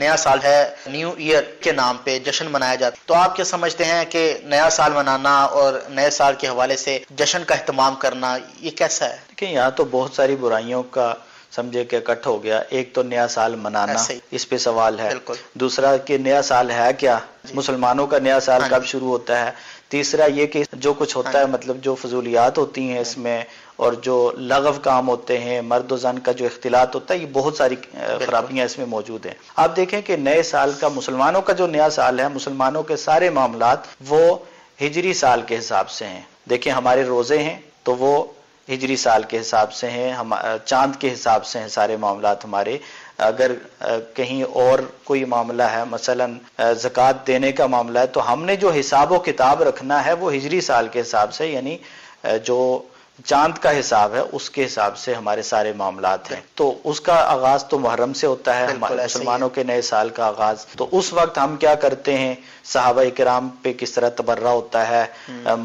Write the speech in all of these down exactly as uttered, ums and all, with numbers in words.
नया साल है, न्यू ईयर के नाम पे जश्न मनाया जाता है। तो आप क्या समझते हैं कि नया साल मनाना और नए साल के हवाले से जश्न का अहतमाम करना ये कैसा है? देखिए, यहाँ तो बहुत सारी बुराइयों का समझे के इकट्ठ हो गया। एक तो नया साल मनाना, इस पे सवाल है। दूसरा कि नया साल है क्या, मुसलमानों का नया साल कब शुरू होता है। तीसरा ये कि जो कुछ होता है, मतलब जो फजूलियात होती हैं इसमें, और जो लगव काम होते हैं, मर्द और जन का जो इख्तिलात होता है, ये बहुत सारी खराबियां इसमें मौजूद हैं। आप देखें कि नए साल का, मुसलमानों का जो नया साल है, मुसलमानों के सारे मामलात वो हिजरी साल के हिसाब से हैं। देखें, हमारे रोजे हैं तो वो हिजरी साल के हिसाब से हैं, हम चांद के हिसाब से हैं सारे मामलात हमारे। अगर कहीं और कोई मामला है, मसलन ज़कात देने का मामला है, तो हमने जो हिसाब व किताब रखना है वो हिजरी साल के हिसाब से, यानी जो चांद का हिसाब है उसके हिसाब से हमारे सारे मामलात हैं। तो उसका आगाज तो मुहर्रम से होता है, मुसलमानों के नए साल का आगाज। तो उस वक्त हम क्या करते हैं, सहाबा इकराम पे किस तरह तबर्रा होता है,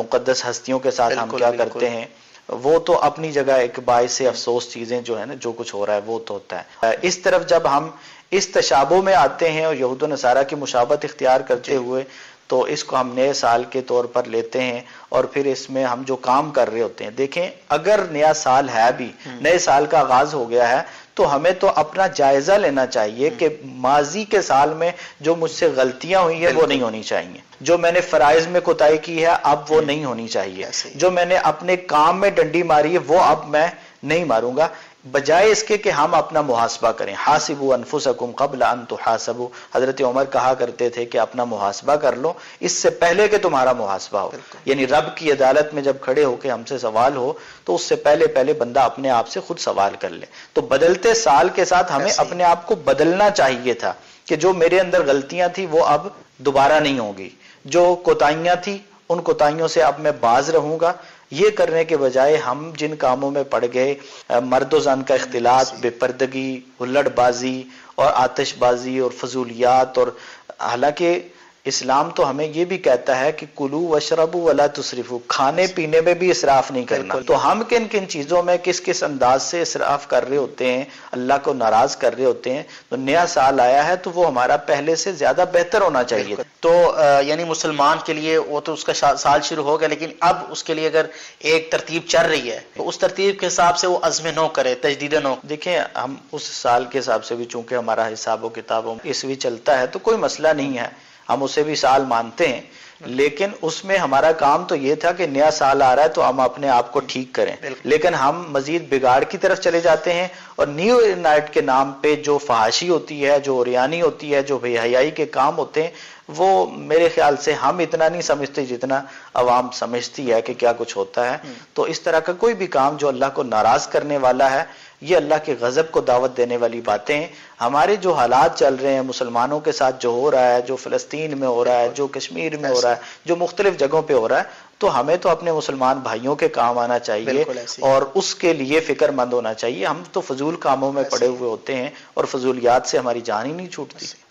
मुकद्दस हस्तियों के साथ हम क्या करते हैं, वो तो अपनी जगह एक बाई से अफसोस चीजें जो है ना, जो कुछ हो रहा है वो तो होता है। इस तरफ जब हम इस तशाबो में आते हैं और यहूद और नसारा की मुशाबत इख्तियार करते हुए, तो इसको हम नए साल के तौर पर लेते हैं और फिर इसमें हम जो काम कर रहे होते हैं। देखें, अगर नया साल है भी, नए साल का आगाज हो गया है, तो हमें तो अपना जायजा लेना चाहिए कि माजी के साल में जो मुझसे गलतियां हुई है वो नहीं होनी चाहिए, जो मैंने फराइज में कोताही की है अब वो नहीं होनी चाहिए, जो मैंने अपने काम में डंडी मारी है वो अब मैं नहीं मारूंगा। बजाय इसके कि हम अपना मुहासबा करें, हासिबू अनफुसकुम कब्ल अन तुहासबू। हजरत उमर कहा करते थे कि अपना मुहासबा कर लो इससे पहले कि तुम्हारा मुहासबा हो, यानी रब की अदालत में जब खड़े होकर हमसे सवाल हो तो उससे पहले पहले बंदा अपने आप से खुद सवाल कर ले। तो बदलते साल के साथ हमें अपने आप को बदलना चाहिए था कि जो मेरे अंदर गलतियां थी वो अब दोबारा नहीं होगी, जो कोताहियां थी उन कोताहियों से अब मैं बाज रहूंगा। ये करने के बजाय हम जिन कामों में पड़ गए, मर्दो जान का इख्तिलात, बेपर्दगी, हुल्लड़बाजी और आतिशबाजी और फजूलियात, और हालांकि इस्लाम तो हमें ये भी कहता है कि कुलू वशरबू वला तुसरिफू, खाने पीने में भी इसराफ नहीं करना। तो हम किन किन चीज़ों में किस किस अंदाज से इसराफ कर रहे होते हैं, अल्लाह को नाराज कर रहे होते हैं। तो नया साल आया है तो वो हमारा पहले से ज्यादा बेहतर होना चाहिए। तो यानी मुसलमान के लिए वो तो उसका साल शुरू हो गया, लेकिन अब उसके लिए अगर एक तरतीब चल रही है तो उस तरतीब के हिसाब से वो अज़्म नो करे, तजदीद नो। देखें, हम उस साल के हिसाब से भी, चूंकि हमारा हिसाब व किताबों इसवी चलता है, तो कोई मसला नहीं है, हम उसे भी साल मानते हैं। लेकिन उसमें हमारा काम तो ये था कि नया साल आ रहा है तो हम अपने आप को ठीक करें, लेकिन हम मजीद बिगाड़ की तरफ चले जाते हैं। और न्यू ईयर नाइट के नाम पे जो फहाशी होती है, जो उरियानी होती है, जो बेहयाई के काम होते हैं, वो मेरे ख्याल से हम इतना नहीं समझते जितना अवाम समझती है कि क्या कुछ होता है। तो इस तरह का कोई भी काम जो अल्लाह को नाराज करने वाला है, ये अल्लाह के गजब को दावत देने वाली बातें। हमारे जो हालात चल रहे हैं, मुसलमानों के साथ जो हो रहा है, जो फिलिस्तीन में हो रहा है, जो कश्मीर में हो रहा है, जो मुख्तलिफ जगहों पे हो रहा है, तो हमें तो अपने मुसलमान भाइयों के काम आना चाहिए और उसके लिए फिक्रमंद होना चाहिए। हम तो फजूल कामों में पड़े हुए होते हैं और फजूलियात से हमारी जान ही नहीं छूटती।